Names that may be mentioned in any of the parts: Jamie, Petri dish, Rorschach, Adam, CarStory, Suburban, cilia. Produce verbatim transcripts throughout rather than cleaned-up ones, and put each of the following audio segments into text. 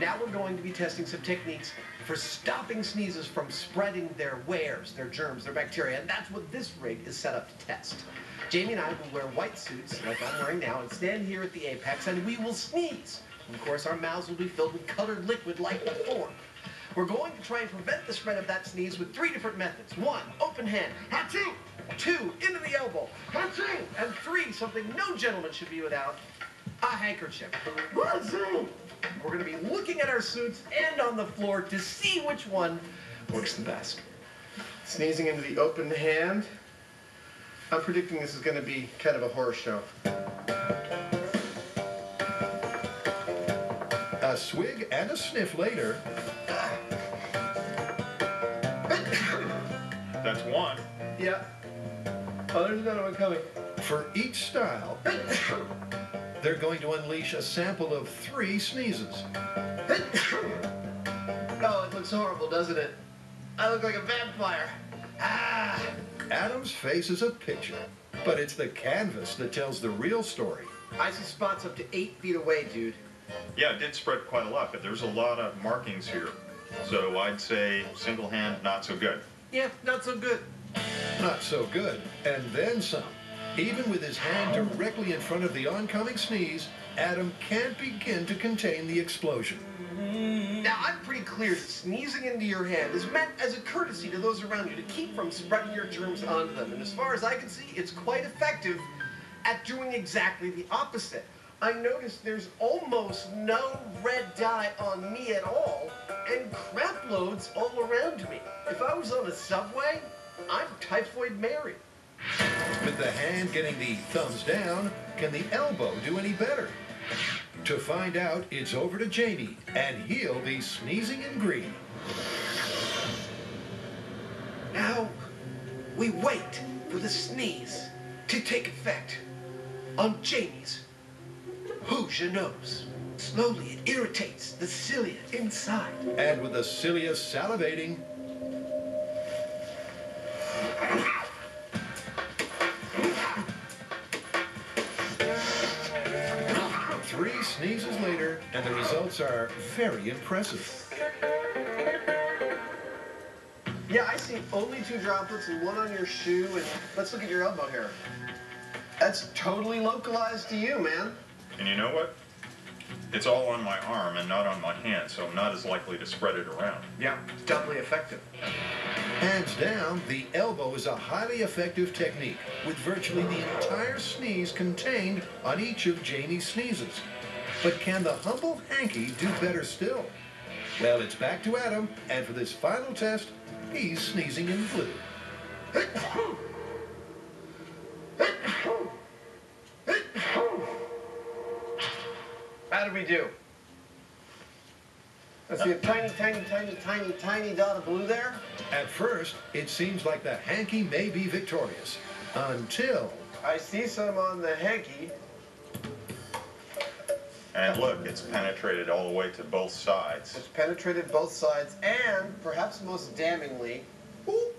Now we're going to be testing some techniques for stopping sneezes from spreading their wares, their germs, their bacteria, and that's what this rig is set up to test. Jamie and I will wear white suits, like I'm wearing now, and stand here at the apex, and we will sneeze. Of course, our mouths will be filled with colored liquid like before. We're going to try and prevent the spread of that sneeze with three different methods. One, open hand, ha-choo! Two, into the elbow, ha-choo! And three, something no gentleman should be without, a handkerchief. Ha-choo! We're going to be looking at our suits and on the floor to see which one works the best. Sneezing into the open hand. I'm predicting this is going to be kind of a horror show. A swig and a sniff later. That's one. Yeah. Oh, there's another one coming. For each style, they're going to unleash a sample of three sneezes. Oh, it looks horrible, doesn't it? I look like a vampire. Ah! Adam's face is a picture, but it's the canvas that tells the real story. I see spots up to eight feet away, dude. Yeah, it did spread quite a lot, but there's a lot of markings here. So I'd say single hand, not so good. Yeah, not so good. Not so good, and then some. Even with his hand directly in front of the oncoming sneeze, Adam can't begin to contain the explosion. Now, I'm pretty clear that sneezing into your hand is meant as a courtesy to those around you to keep from spreading your germs onto them. And as far as I can see, it's quite effective at doing exactly the opposite. I noticed there's almost no red dye on me at all, and crap loads all around me. If I was on a subway, I'm Typhoid Mary. With the hand getting the thumbs down, can the elbow do any better? To find out, it's over to Jamie, and he'll be sneezing in green. Now, we wait for the sneeze to take effect on Jamie's Hoosier nose. Slowly, it irritates the cilia inside. And with the cilia salivating, three sneezes later, and the results are very impressive. Yeah, I see only two droplets and one on your shoe, and let's look at your elbow here. That's totally localized to you, man. And you know what? It's all on my arm and not on my hand, so I'm not as likely to spread it around. Yeah, it's doubly effective. Hands down, the elbow is a highly effective technique, with virtually the entire sneeze contained on each of Jamie's sneezes. But can the humble hanky do better still? Well, it's back to Adam, and for this final test, he's sneezing in blue. How did we do? I see a tiny, tiny, tiny, tiny, tiny dot of blue there. At first, it seems like the hanky may be victorious, until... I see some on the hanky. And look, it's penetrated all the way to both sides. It's penetrated both sides, and, perhaps most damningly, whoop,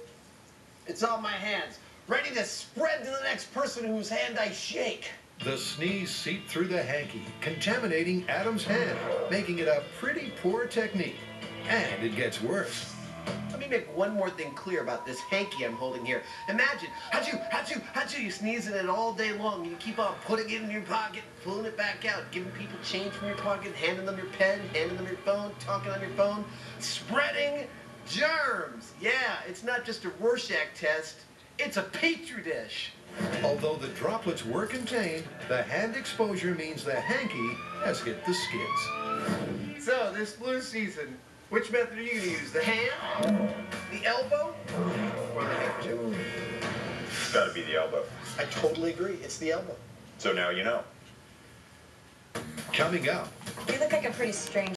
it's on my hands, ready to spread to the next person whose hand I shake. The sneeze seeped through the hanky, contaminating Adam's hand, making it a pretty poor technique. And it gets worse. Let me make one more thing clear about this hanky I'm holding here. Imagine, hachoo, hachoo, hachoo, you sneeze in it all day long, and you keep on putting it in your pocket, pulling it back out, giving people change from your pocket, handing them your pen, handing them your phone, talking on your phone, spreading germs. Yeah, it's not just a Rorschach test, it's a Petri dish. Although the droplets were contained, the hand exposure means the hanky has hit the skids. So, this flu season, which method are you going to use? The hand? The elbow? Or the handkerchief? It's got to be the elbow. I totally agree. It's the elbow. So now you know. Coming up. You look like a pretty strange...